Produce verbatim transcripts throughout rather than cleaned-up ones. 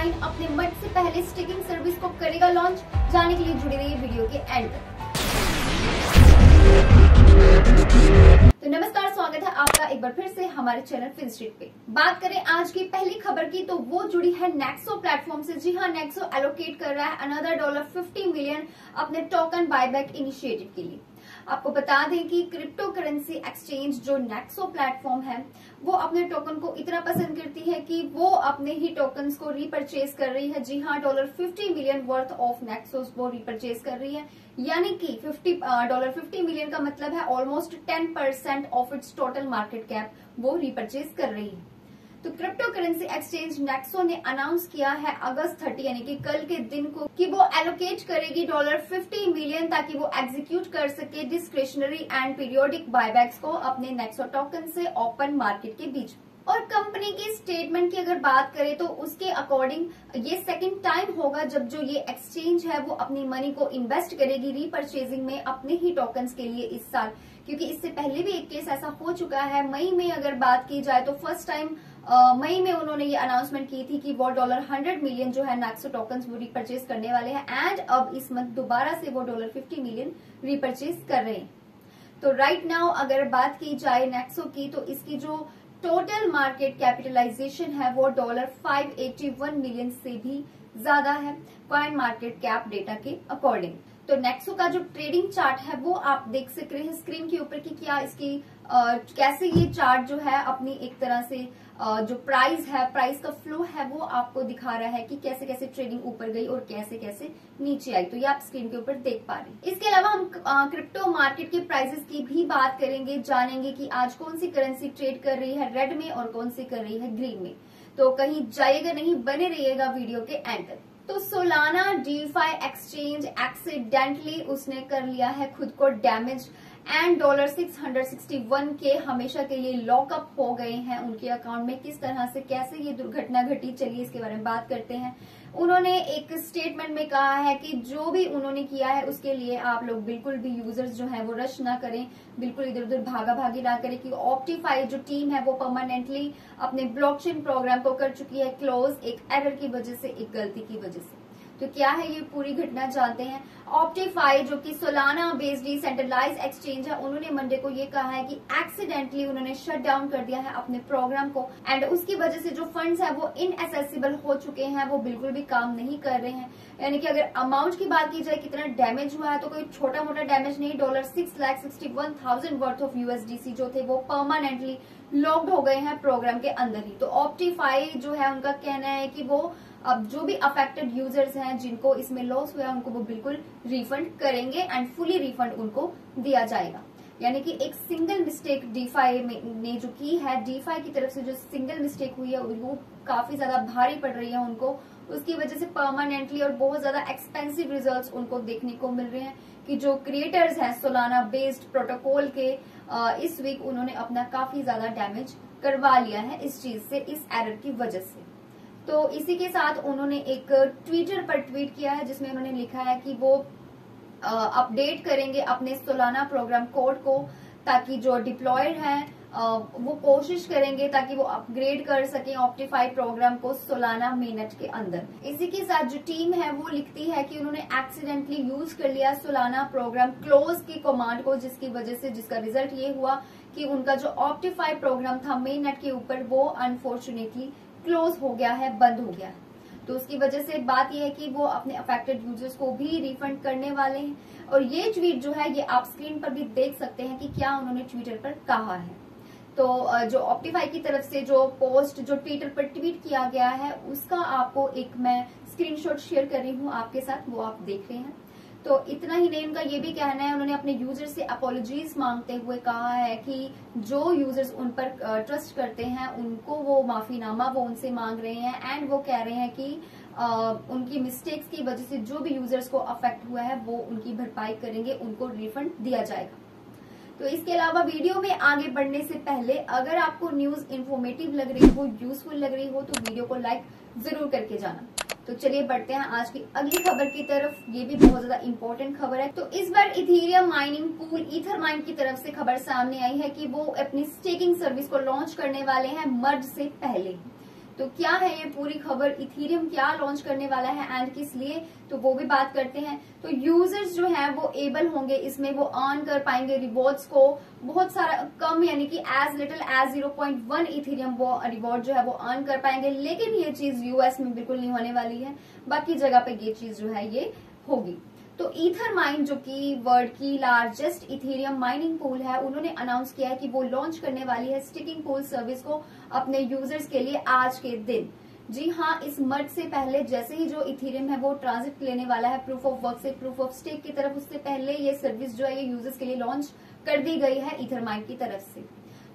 एथरमाइन अपने मट से पहले स्टिकिंग सर्विस को करेगा लॉन्च। जाने के लिए जुड़े रहिए वीडियो के एंड तक। तो नमस्कार, स्वागत है आपका एक बार फिर से हमारे चैनल फिनस्ट्रीट पे। बात करें आज की पहली खबर की तो वो जुड़ी है नेक्सो प्लेटफॉर्म से। जी हाँ, नेक्सो एलोकेट कर रहा है अनदर डॉलर फिफ्टी मिलियन अपने टोकन बायबैक इनिशिएटिव के लिए। आपको बता दें कि क्रिप्टो करेंसी एक्सचेंज जो नेक्सो प्लेटफॉर्म है वो अपने टोकन को इतना पसंद करती है कि वो अपने ही टोकन्स को रीपरचेज कर रही है। जी हाँ, dollar fifty million worth of Nexos वो रीपरचेज कर रही है, यानी कि फिफ्टी डॉलर फिफ्टी मिलियन का मतलब है almost ten percent of its total market cap वो रीपरचेज कर रही है। तो क्रिप्टो करेंसी एक्सचेंज नेक्सो ने अनाउंस किया है अगस्त तीस यानी कि कल के दिन को कि वो एलोकेट करेगी डॉलर फिफ्टी मिलियन ताकि वो एग्जीक्यूट कर सके डिस्क्रिशनरी एंड पीरियोडिक बायबैक्स को अपने नेक्सो टोकन से ओपन मार्केट के बीच। और कंपनी की स्टेटमेंट की अगर बात करें तो उसके अकॉर्डिंग ये सेकंड टाइम होगा जब जो ये एक्सचेंज है वो अपनी मनी को इन्वेस्ट करेगी रीपरचेजिंग में अपने ही टोकन्स के लिए इस साल, क्योंकि इससे पहले भी एक केस ऐसा हो चुका है। मई में अगर बात की जाए तो फर्स्ट टाइम मई में उन्होंने ये अनाउंसमेंट की थी कि वो डॉलर हंड्रेड मिलियन जो है नेक्सो टोकन्स वो रीपरचेज करने वाले हैं एंड अब इस मंथ दोबारा से वो डॉलर फिफ्टी मिलियन रीपरचेज कर रहे हैं। तो राइट नाउ अगर बात की जाए नेक्सो की तो इसकी जो टोटल मार्केट कैपिटलाइजेशन है वो dollar five eighty one million से भी ज्यादा है कॉइन मार्केट कैप डेटा के अकॉर्डिंग। तो नेक्सो का जो ट्रेडिंग चार्ट है वो आप देख सक रहे हैं स्क्रीन के ऊपर कि क्या इसकी आ, कैसे ये चार्ट जो है अपनी एक तरह से आ, जो प्राइस है प्राइस का फ्लो है वो आपको दिखा रहा है कि कैसे कैसे ट्रेडिंग ऊपर गई और कैसे कैसे नीचे आई। तो ये आप स्क्रीन के ऊपर देख पा रहे हैं। इसके अलावा हम आ, क्रिप्टो मार्केट के प्राइसेस की भी बात करेंगे, जानेंगे कि आज कौन सी करेंसी ट्रेड कर रही है रेड में और कौन सी कर रही है ग्रीन में। तो कहीं जाइएगा नहीं, बने रहिएगा वीडियो के एंड तक। तो सोलाना डीफाई एक्सचेंज एक्सीडेंटली उसने कर लिया है खुद को damage and dollar six hundred sixty one के हमेशा के लिए लॉकअप हो गए हैं उनके अकाउंट में। किस तरह से कैसे ये दुर्घटना घटी, चलिए इसके बारे में बात करते हैं। उन्होंने एक स्टेटमेंट में कहा है कि जो भी उन्होंने किया है उसके लिए आप लोग बिल्कुल भी यूजर्स जो है वो रश ना करें, बिल्कुल इधर उधर भागा भागी ना करें कि ऑप्टिफाई जो टीम है वो परमानेंटली अपने ब्लॉकचेन प्रोग्राम को कर चुकी है क्लोज एक एरर की वजह से, एक गलती की वजह से। तो क्या है ये पूरी घटना जानते हैं। ऑप्टिफाई जो कि सोलाना बेस्ड डिसेंट्रलाइज एक्सचेंज है उन्होंने मंडे को ये कहा है कि एक्सीडेंटली उन्होंने शट डाउन कर दिया है अपने प्रोग्राम को एंड उसकी वजह से जो फंड्स है वो इनएसेसिबल हो चुके हैं, वो बिल्कुल भी काम नहीं कर रहे हैं। यानी कि अगर अमाउंट की बात की जाए कितना डैमेज हुआ है तो कोई छोटा मोटा डैमेज नहीं, dollar six lakh sixty one thousand worth of USDC जो थे वो परमानेंटली लॉक्ड हो गए हैं प्रोग्राम के अंदर ही। तो ऑप्टिफाई जो है उनका कहना है कि वो अब जो भी अफेक्टेड यूजर्स हैं जिनको इसमें लॉस हुआ है उनको वो बिल्कुल रिफंड करेंगे एंड फुली रिफंड उनको दिया जाएगा। यानी कि एक सिंगल मिस्टेक डीफाई ने जो की है, डीफाई की तरफ से जो सिंगल मिस्टेक हुई है वो काफी ज्यादा भारी पड़ रही है उनको, उसकी वजह से परमानेंटली और बहुत ज्यादा एक्सपेंसिव रिजल्ट्स उनको देखने को मिल रहे हैं कि जो क्रिएटर्स हैं सोलाना बेस्ड प्रोटोकॉल के इस वीक उन्होंने अपना काफी ज्यादा डैमेज करवा लिया है इस चीज से, इस एरर की वजह से। तो इसी के साथ उन्होंने एक ट्विटर पर ट्वीट किया है जिसमें उन्होंने लिखा है कि वो अपडेट करेंगे अपने सोलाना प्रोग्राम कोड को ताकि जो डिप्लॉयर हैं वो कोशिश करेंगे ताकि वो अपग्रेड कर सकें ऑप्टिफाई प्रोग्राम को सोलाना मेनट के अंदर। इसी के साथ जो टीम है वो लिखती है कि उन्होंने एक्सीडेंटली यूज कर लिया सोलाना प्रोग्राम क्लोज की कमांड को, जिसकी वजह से जिसका रिजल्ट ये हुआ कि उनका जो ऑप्टिफाई प्रोग्राम था मेनट के ऊपर वो अनफॉर्चुनेटली क्लोज हो गया है, बंद हो गया है। तो उसकी वजह से बात यह है कि वो अपने अफेक्टेड यूजर्स को भी रिफंड करने वाले हैं। और ये ट्वीट जो है ये आप स्क्रीन पर भी देख सकते हैं कि क्या उन्होंने ट्विटर पर कहा है। तो जो ऑप्टिफाई की तरफ से जो पोस्ट जो ट्विटर पर ट्वीट किया गया है उसका आपको एक मैं स्क्रीनशॉट शेयर कर रही हूँ आपके साथ, वो आप देख रहे हैं। तो इतना ही नहीं, उनका ये भी कहना है उन्होंने अपने यूजर्स से अपॉलॉजीज मांगते हुए कहा है कि जो यूजर्स उन पर ट्रस्ट करते हैं उनको वो माफीनामा वो उनसे मांग रहे हैं एंड वो कह रहे हैं कि आ, उनकी मिस्टेक्स की वजह से जो भी यूजर्स को अफेक्ट हुआ है वो उनकी भरपाई करेंगे, उनको रिफंड दिया जाएगा। तो इसके अलावा वीडियो में आगे बढ़ने से पहले अगर आपको न्यूज इन्फॉर्मेटिव लग रही हो, यूजफुल लग रही हो तो वीडियो को लाइक जरूर करके जाना। तो चलिए बढ़ते हैं आज की अगली खबर की तरफ। ये भी बहुत ज्यादा इंपॉर्टेंट खबर है। तो इस बार इथेरियम माइनिंग पूल इथरमाइन की तरफ से खबर सामने आई है कि वो अपनी स्टेकिंग सर्विस को लॉन्च करने वाले हैं मर्ज से पहले। तो क्या है ये पूरी खबर, इथेरियम क्या लॉन्च करने वाला है एंड किस लिए, तो वो भी बात करते हैं। तो यूजर्स जो है वो एबल होंगे इसमें, वो अर्न कर पाएंगे रिवॉर्ड्स को बहुत सारा, कम यानी कि as little as zero point one Ethereum वो रिवॉर्ड जो है वो अर्न कर पाएंगे। लेकिन ये चीज यूएस में बिल्कुल नहीं होने वाली है, बाकी जगह पे ये चीज जो है ये होगी। तो इथरमाइन जो कि वर्ल्ड की लार्जेस्ट इथेरियम माइनिंग पूल है, उन्होंने अनाउंस किया है कि वो लॉन्च करने वाली है स्टिकिंग पूल सर्विस को अपने यूजर्स के लिए आज के दिन। जी हाँ, इस मर्ज से पहले जैसे ही जो इथेरियम है वो ट्रांजिट लेने वाला है प्रूफ ऑफ वर्क से प्रूफ ऑफ स्टेक की तरफ, उससे पहले ये सर्विस जो है ये यूजर्स के लिए लॉन्च कर दी गई है इथरमाइन की तरफ से।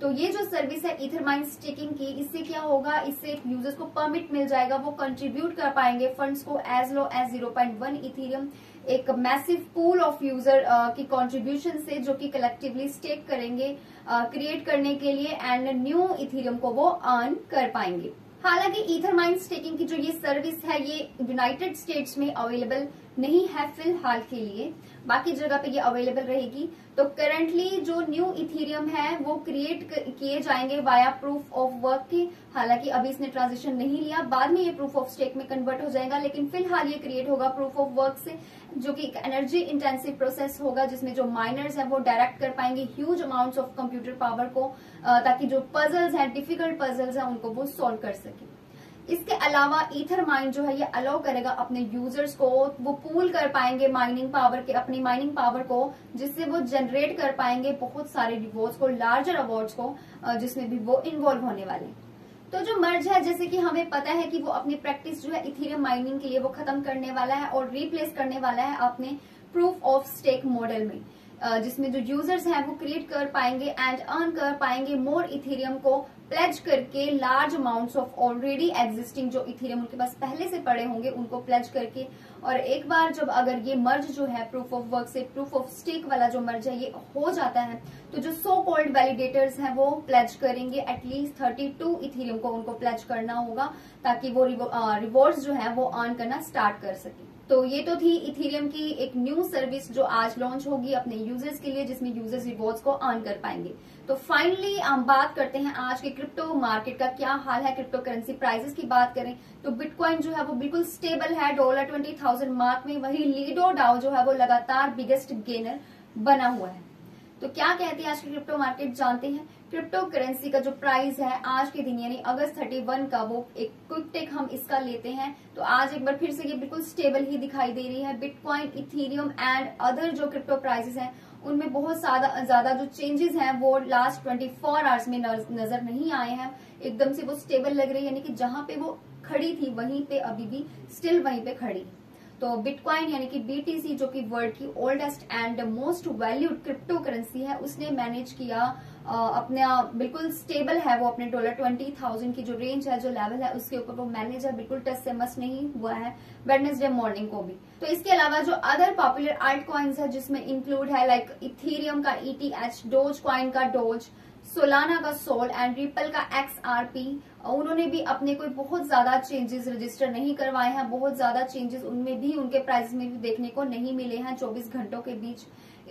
तो ये जो सर्विस है इथरमाइन स्टेकिंग की, इससे क्या होगा, इससे यूजर्स को परमिट मिल जाएगा, वो कंट्रीब्यूट कर पाएंगे फंड्स को as low as zero point one Ethereum, एक मैसिव पूल ऑफ यूजर की कंट्रीब्यूशन से जो कि कलेक्टिवली स्टेक करेंगे क्रिएट करने के लिए एंड न्यू इथेरियम को वो अर्न कर पाएंगे। हालांकि इथरमाइन स्टेकिंग की जो ये सर्विस है ये यूनाइटेड स्टेट्स में अवेलेबल नहीं है फिलहाल के लिए, बाकी जगह पे ये अवेलेबल रहेगी। तो करंटली जो न्यू इथेरियम है वो क्रिएट किए जाएंगे वाया प्रूफ ऑफ वर्क की, हालांकि अभी इसने ट्रांजिशन नहीं लिया, बाद में ये प्रूफ ऑफ स्टेक में कन्वर्ट हो जाएगा, लेकिन फिलहाल ये क्रिएट होगा प्रूफ ऑफ वर्क से, जो कि एक एनर्जी इंटेंसिव प्रोसेस होगा जिसमें जो माइनर्स हैं वो डायरेक्ट कर पाएंगे huge amounts of computer power को, ताकि जो पजल्स हैं डिफिकल्ट पजल्स हैं उनको वो सॉल्व कर सके। इसके अलावा इथरमाइन जो है ये अलाउ करेगा अपने यूजर्स को, वो पूल कर पाएंगे माइनिंग पावर के, अपनी माइनिंग पावर को, जिससे वो जनरेट कर पाएंगे बहुत सारे रिवॉर्ड्स को, लार्जर अवार्ड्स को, जिसमें भी वो इन्वॉल्व होने वाले। तो जो मर्ज है जैसे कि हमें पता है कि वो अपनी प्रैक्टिस जो है इथेरियम माइनिंग के लिए वो खत्म करने वाला है और रिप्लेस करने वाला है अपने प्रूफ ऑफ स्टेक मॉडल में, जिसमें जो यूजर्स हैं वो क्रिएट कर पाएंगे एंड अर्न कर पाएंगे मोर इथेरियम को प्लेज करके, large amounts of already existing जो इथेरियम उनके पास पहले से पड़े होंगे उनको प्लेज करके। और एक बार जब अगर ये मर्ज जो है प्रूफ ऑफ वर्क से प्रूफ ऑफ स्टेक वाला जो मर्ज है ये हो जाता है, तो जो सो कॉल्ड वैलिडेटर्स हैं वो प्लेज करेंगे एटलीस्ट थर्टी टू इथेरियम को, उनको प्लेज करना होगा ताकि वो रिवॉर्ड्स जो है वो अर्न करना स्टार्ट कर सके। तो ये तो थी इथेरियम की एक न्यू सर्विस जो आज लॉन्च होगी अपने यूजर्स के लिए, जिसमें यूजर्स रिवॉर्ड्स को अर्न कर पाएंगे। तो फाइनली हम बात करते हैं आज के क्रिप्टो मार्केट का क्या हाल है। क्रिप्टो करेंसी प्राइसेस की बात करें तो बिटकॉइन जो है वो बिल्कुल स्टेबल है डॉलर ट्वेंटी थाउजेंड मार्क में, वही लीडो डाओ जो है वो लगातार बिगेस्ट गेनर बना हुआ है। तो क्या कहती है आज की क्रिप्टो मार्केट, जानते हैं। क्रिप्टो करेंसी का जो प्राइस है आज के दिन यानी अगस्त इकतीस का, वो एक क्विक टेक हम इसका लेते हैं। तो आज एक बार फिर से ये बिल्कुल स्टेबल ही दिखाई दे रही है। बिटकॉइन, इथेरियम एंड अदर जो क्रिप्टो प्राइसेस हैं उनमें बहुत ज्यादा जो चेंजेस हैं वो लास्ट ट्वेंटी फोर आवर्स में नजर नहीं आए हैं। एकदम से वो स्टेबल लग रही है, यानी कि जहां पे वो खड़ी थी वहीं पे अभी भी स्टिल वहीं पे खड़ी। तो बिटकॉइन यानी कि बीटीसी जो कि वर्ल्ड की oldest and most valued crypto currency है, उसने मैनेज किया अपने बिल्कुल स्टेबल है वो अपने डॉलर ट्वेंटी थाउजेंड की जो रेंज है जो लेवल है उसके ऊपर वो मैनेज है, बिल्कुल टच से मस नहीं हुआ है वेडनेसडे मॉर्निंग को भी। तो इसके अलावा जो अदर पॉपुलर आर्ट कॉइन्स है जिसमें इंक्लूड है लाइक इथेरियम का ईटीएच, डोज कॉइन का डोज, सोलाना का सोल एंड रिपल का एक्सआरपी, उन्होंने भी अपने कोई बहुत ज्यादा चेंजेस रजिस्टर नहीं करवाए हैं। बहुत ज्यादा चेंजेस उनमें भी उनके प्राइस में भी देखने को नहीं मिले हैं चौबीस घंटों के बीच।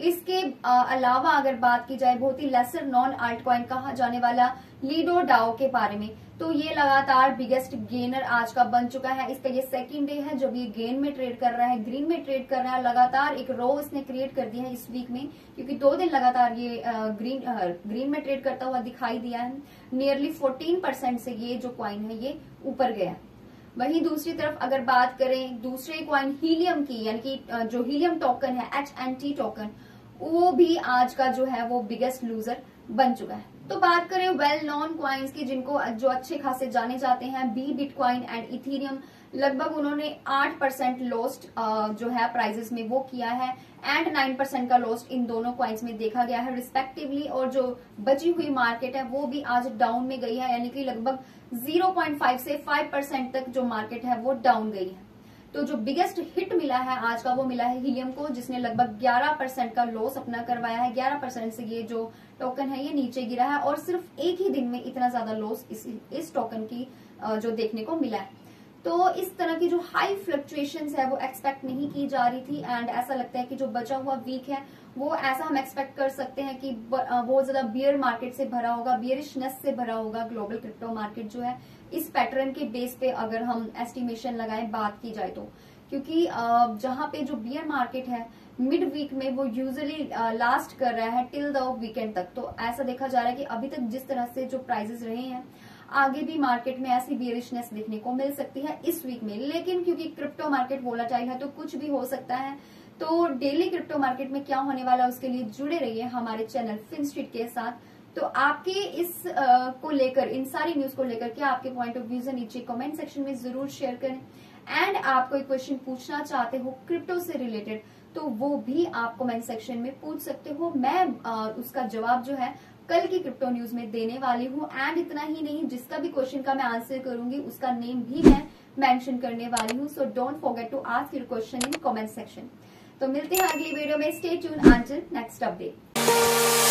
इसके अलावा अगर बात की जाए बहुत ही लेसर नॉन आल्ट कॉइन कहा जाने वाला लीडो डाओ के बारे में, तो ये लगातार बिगेस्ट गेनर आज का बन चुका है। इसका ये सेकंड डे है जब ये गेन में ट्रेड कर रहा है, ग्रीन में ट्रेड कर रहा है। लगातार एक रो इसने क्रिएट कर दिया है इस वीक में, क्योंकि दो दिन लगातार ये ग्रीन ग्रीन में ट्रेड करता हुआ दिखाई दिया है। नियरली फोर्टीन परसेंट से ये जो कॉइन है ये ऊपर गया। वहीं दूसरी तरफ अगर बात करें दूसरे कॉइन हीलियम की, यानी कि जो हीलियम टोकन है एच एन टी टोकन, वो भी आज का जो है वो बिगेस्ट लूजर बन चुका है। तो बात करें वेल नॉन क्वाइंस की जिनको जो अच्छे खासे जाने जाते हैं, बी बिटकॉइन एंड इथेरियम, लगभग उन्होंने आठ परसेंट लॉस्ट जो है प्राइजेस में वो किया है एंड नाइन परसेंट का लॉस्ट इन दोनों क्वाइंस में देखा गया है रिस्पेक्टिवली। और जो बची हुई मार्केट है वो भी आज डाउन में गई है, यानी कि लगभग जीरो पॉइंट फाइव से फाइव परसेंट तक जो मार्केट है वो डाउन गई है। तो जो बिगेस्ट हिट मिला है आज का वो मिला है हीलियम को, जिसने लगभग ग्यारह परसेंट का लॉस अपना करवाया है। ग्यारह परसेंट से ये जो टोकन है ये नीचे गिरा है और सिर्फ एक ही दिन में इतना ज्यादा लॉस इस, इस टोकन की जो देखने को मिला है। तो इस तरह की जो हाई फ्लक्चुएशंस है वो एक्सपेक्ट नहीं की जा रही थी, एंड ऐसा लगता है कि जो बचा हुआ वीक है वो ऐसा हम एक्सपेक्ट कर सकते हैं कि बहुत ज्यादा बियर मार्केट से भरा होगा, बियरिशनेस से भरा होगा ग्लोबल क्रिप्टो मार्केट जो है। इस पैटर्न के बेस पे अगर हम एस्टिमेशन लगाए, बात की जाए तो, क्योंकि जहां पे जो बियर मार्केट है मिड वीक में वो यूजुअली लास्ट कर रहा है टिल द वीकेंड तक। तो ऐसा देखा जा रहा है कि अभी तक जिस तरह से जो प्राइजेस रहे हैं आगे भी मार्केट में ऐसी बियरिशनेस देखने को मिल सकती है इस वीक में। लेकिन क्योंकि क्रिप्टो मार्केट वोलाटाइल है तो कुछ भी हो सकता है। तो डेली क्रिप्टो मार्केट में क्या होने वाला है उसके लिए जुड़े रहिए हमारे चैनल फिनस्ट्रीट के साथ। तो आपके इस आ, को लेकर, इन सारी न्यूज को लेकर क्या आपके पॉइंट ऑफ व्यूज है, नीचे कमेंट सेक्शन में जरूर शेयर करें। एंड आप कोई क्वेश्चन पूछना चाहते हो क्रिप्टो से रिलेटेड तो वो भी आप कमेंट सेक्शन में पूछ सकते हो। मैं आ, उसका जवाब जो है कल की क्रिप्टो न्यूज में देने वाली हूँ। एंड इतना ही नहीं, जिसका भी क्वेश्चन का मैं आंसर करूंगी उसका नेम भी मैं मेंशन करने वाली हूँ। So don't forget to ask your question in comment section. तो मिलते हैं अगली वीडियो में। Stay tune until next update.